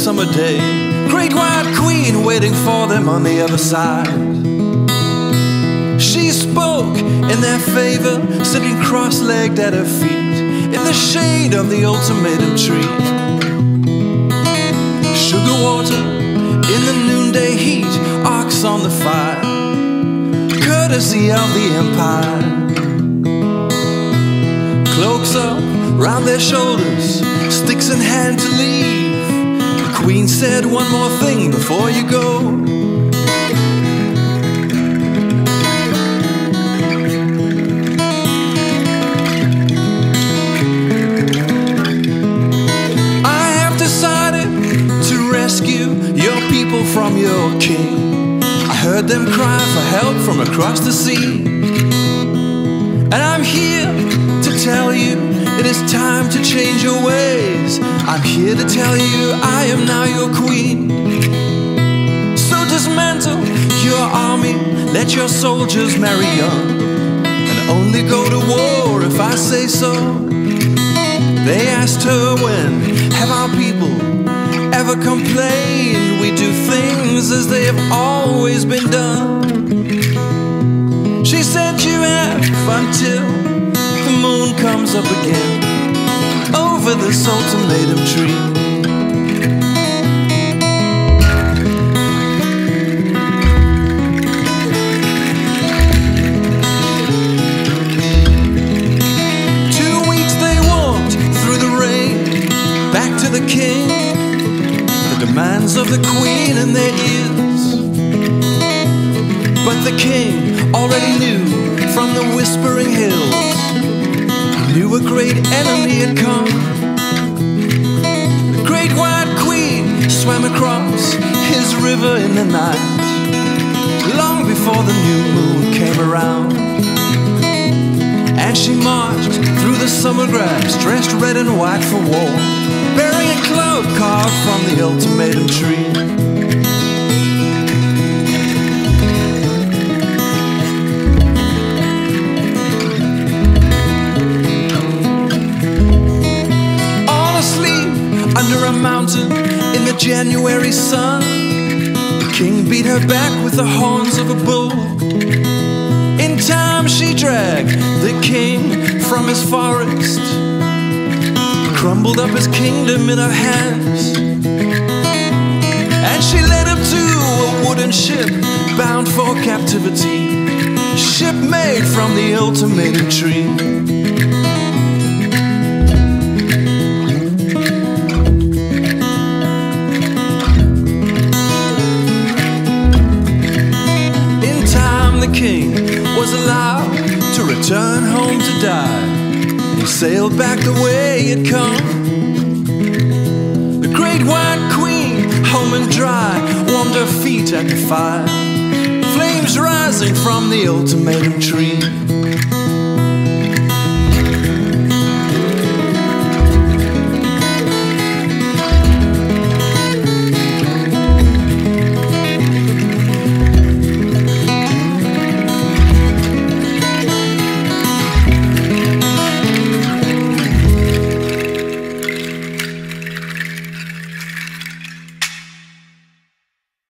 summer day. Great white queen waiting for them on the other side. She spoke in their favor, sitting cross-legged at her feet in the shade of the ultimatum tree. Sugar water in the noonday heat, arcs on the fire, courtesy of the empire. Cloaks up round their shoulders, sticks in hand to leave. The queen said, "One more thing before you go. I have decided to rescue your people from your king. I heard them cry for help from across the sea, and I'm here to tell you it is time to change your ways. I'm here to tell you I am now your queen. So dismantle your army, let your soldiers marry young, and only go to war if I say so." They asked her, "When have our people ever complained? We do things as they have always been done." She said, "You have until the moon comes up again over this ultimatum tree." Two weeks they walked through the rain back to the king, the demands of the queen in their ears. But the king already knew from the whispering hills, knew a great enemy had come. The great white queen swam across his river in the night, long before the new moon came around. And she marched through the summer grass, dressed red and white for war, bearing a cloud carved from the ultimatum tree. Under a mountain in the January sun, the king beat her back with the horns of a bull. In time she dragged the king from his forest, crumbled up his kingdom in her hands. And she led him to a wooden ship bound for captivity, ship made from the ultimatum tree. King was allowed to return home to die. He sailed back the way he had come. The great white queen, home and dry, warmed her feet at the fire, flames rising from the ultimatum tree.